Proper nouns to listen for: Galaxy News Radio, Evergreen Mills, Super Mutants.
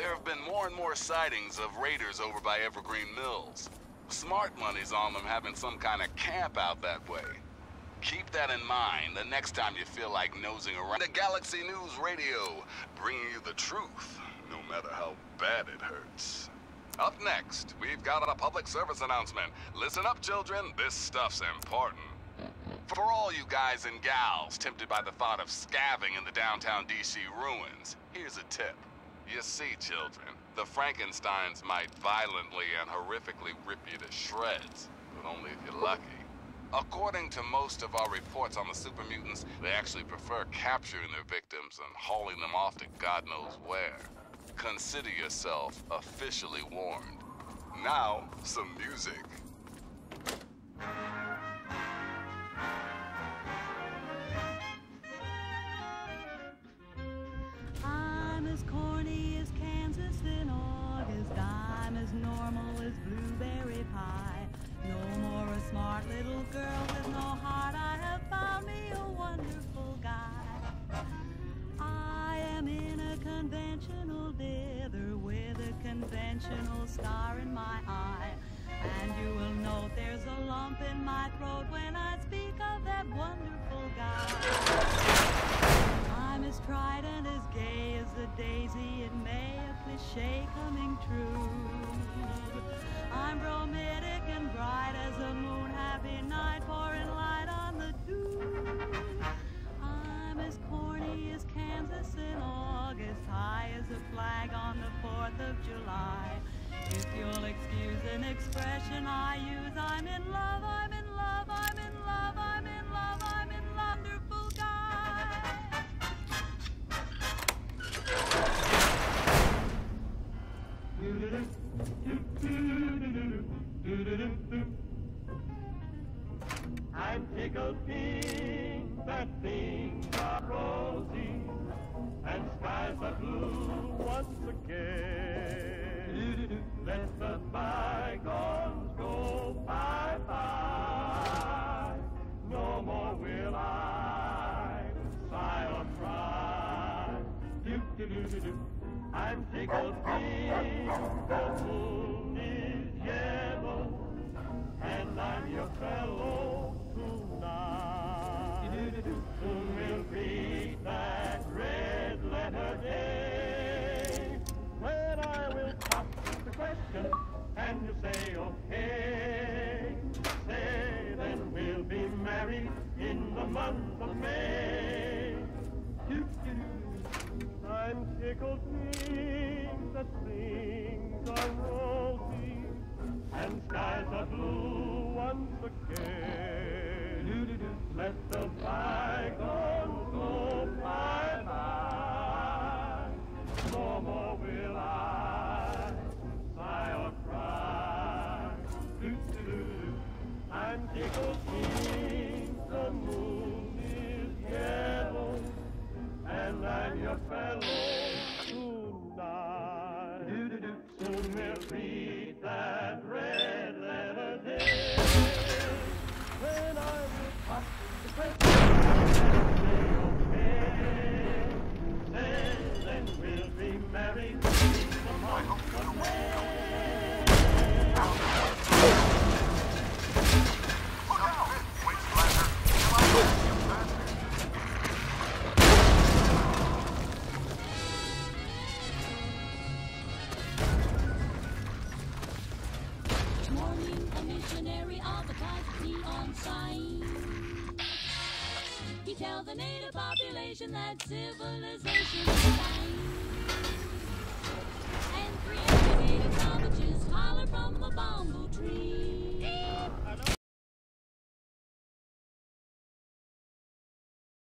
There have been more and more sightings of raiders over by Evergreen Mills. Smart money's on them having some kind of camp out that way. Keep that in mind the next time you feel like nosing around. The Galaxy News Radio, bringing you the truth, no matter how bad it hurts. Up next, we've got a public service announcement. Listen up, children, this stuff's important. For all you guys and gals tempted by the thought of scabbing in the downtown DC ruins, here's a tip. You see, children, the Frankensteins might violently and horrifically rip you to shreds, but only if you're lucky. According to most of our reports on the Super Mutants, they actually prefer capturing their victims and hauling them off to God knows where. Consider yourself officially warned. Now, some music. Normal as blueberry pie. No more a smart little girl with no heart. I have found me a wonderful guy. I am in a conventional dither with a conventional star in my eye. And you will note there's a lump in my throat when I speak of that wonderful guy. I'm as tried and as gay as a daisy in May, a cliché coming true. I'm bromidic and bright as a moon, happy night, pouring light on the dew. I'm as corny as Kansas in August, high as a flag on the 4th of July. If you'll excuse an expression I use, I'm in love, I'm in love, I'm in love, I'm in love, I'm in love, wonderful guy. I'm tickled pink, that things are rosy, and skies are blue once again. Let the bygones go bye-bye, no more will I sigh or cry. I'm tickled pink, the moon is yellow, and I'm your fellow tonight. Soon will be that red letter day, when I will pop the question, and you say okay. Say then we'll be married in the month of May. I'm tickled pink that things are rosy and skies are blue once again. Let the bygones go bye-bye, no more will I sigh or cry. I'm tickled pink, the moon is yellow, and I'm your fellow tonight. Soon we'll read that red letter day, when I will pop the question and say okay. Then we'll be married tomorrow. Tell the native population that civilization is dying.